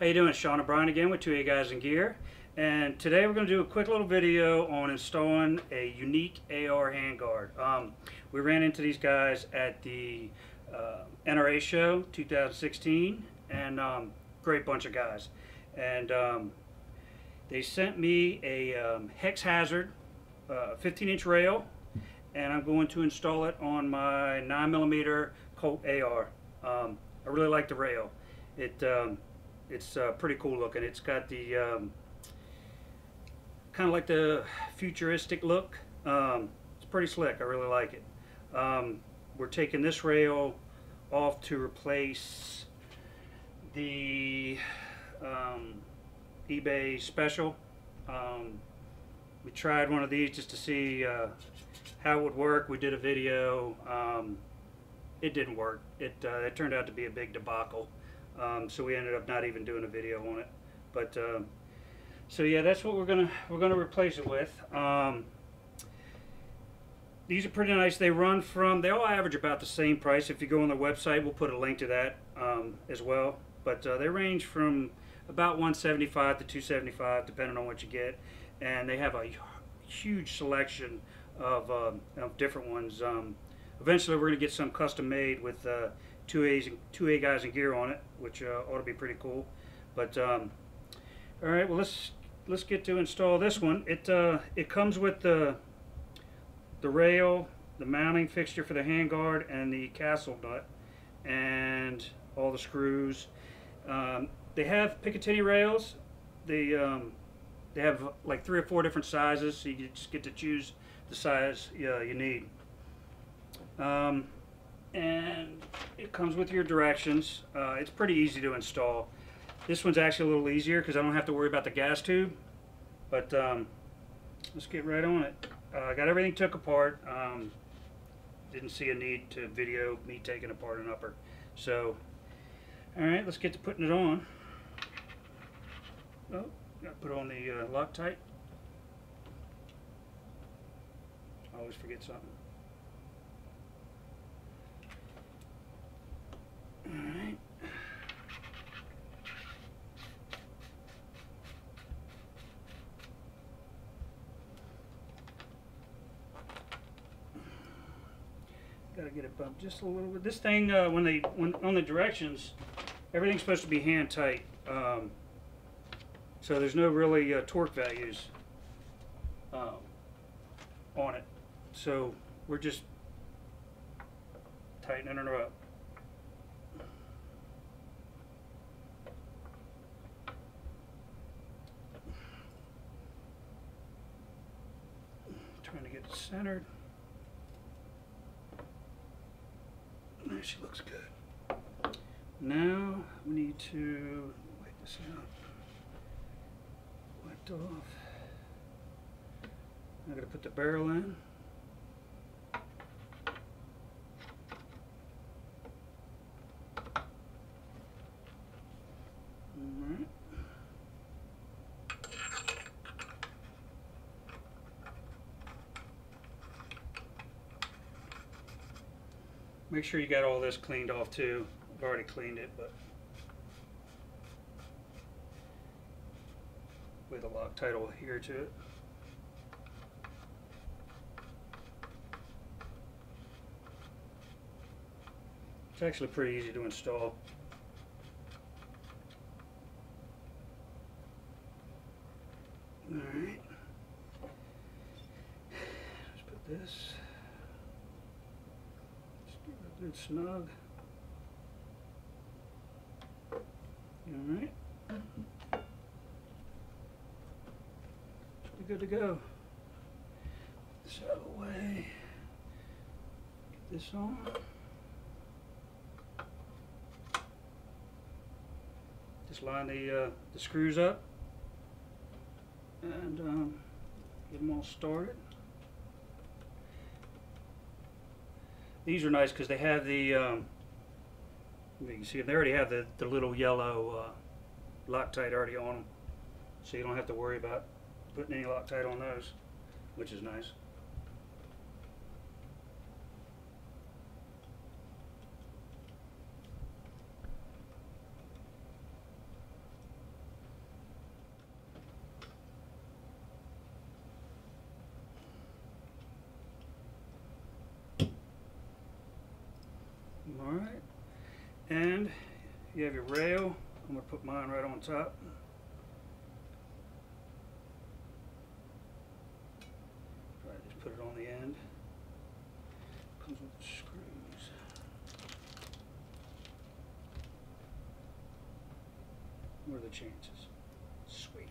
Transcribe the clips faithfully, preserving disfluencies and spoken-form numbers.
How you doing? Sean O'Brien again with two A Guys and Gear, and today we're going to do a quick little video on installing a unique A R handguard. Um, we ran into these guys at the uh, N R A show two thousand sixteen, and um, great bunch of guys, and um, they sent me a um, Hex Hazard uh, fifteen inch rail, and I'm going to install it on my nine millimeter Colt A R. Um, I really like the rail. It um, It's uh, pretty cool looking. It's got the um, kind of like the futuristic look. Um, it's pretty slick. I really like it. Um, we're taking this rail off to replace the um, eBay special. Um, we tried one of these just to see uh, how it would work. We did a video. Um, it didn't work. It, uh, it turned out to be a big debacle. Um, so we ended up not even doing a video on it, but um, so yeah, that's what we're gonna we're gonna replace it with. Um, these are pretty nice. They run from they all average about the same price. If you go on their website, we'll put a link to that um, as well. But uh, they range from about one seventy-five to two seventy-five, depending on what you get, and they have a huge selection of, um, of different ones. Um, eventually, we're gonna get some custom made with. Uh, two A Guys and Gear on it, which uh, ought to be pretty cool. But um, all right, well let's let's get to install this one. It uh, it comes with the the rail, the mounting fixture for the handguard, and the castle nut, and all the screws. Um, they have Picatinny rails. They um, they have like three or four different sizes, so you just get to choose the size uh, you need. Um, and it comes with your directions. Uh, it's pretty easy to install. This one's actually a little easier because I don't have to worry about the gas tube, but um, let's get right on it. I uh, got everything took apart. Um, didn't see a need to video me taking apart an upper. So, all right, let's get to putting it on. Oh, gotta put on the uh, Loctite. I always forget something. Alright. Gotta get it bumped just a little bit. This thing, uh, when they when on the directions, everything's supposed to be hand tight, um, so there's no really uh, torque values um, on it. So we're just tightening it up. Trying to get it centered. There, she looks good. Now we need to wipe this out. Wiped off. Now I'm going to put the barrel in. Make sure you got all this cleaned off too. I've already cleaned it, but with a Loctite will adhere to it. It's actually pretty easy to install. All right, let's put this. Good snug. All right, pretty good to go. Get this out of the way. Get this on. Just line the uh, the screws up and um, get them all started. These are nice because they have the, um, you can see they already have the, the little yellow uh, Loctite already on them. So you don't have to worry about putting any Loctite on those, which is nice. Alright, and you have your rail. I'm going to put mine right on top. Right, just put it on the end. Comes with the screws. What are the chances? Sweet.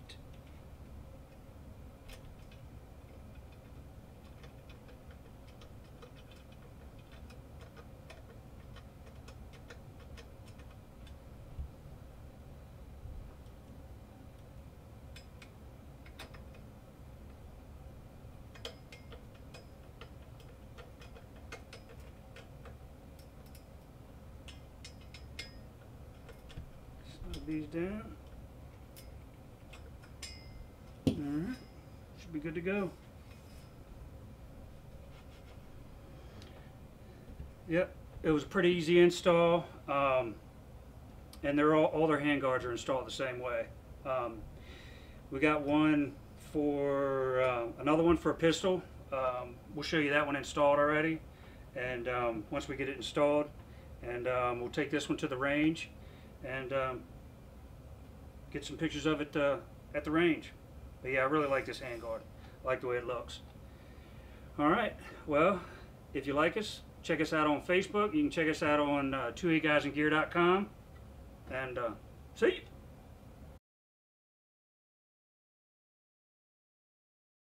These down. Alright, should be good to go. Yep, it was a pretty easy install, um, and they're all, all their hand guards are installed the same way. Um, we got one for uh, another one for a pistol. Um, we'll show you that one installed already, and um, once we get it installed, and um, we'll take this one to the range, and um, get some pictures of it uh, at the range. But yeah, I really like this handguard. I like the way it looks. Alright, well, if you like us, check us out on Facebook. You can check us out on uh, two A Guys and Gear dot com. And uh, see you!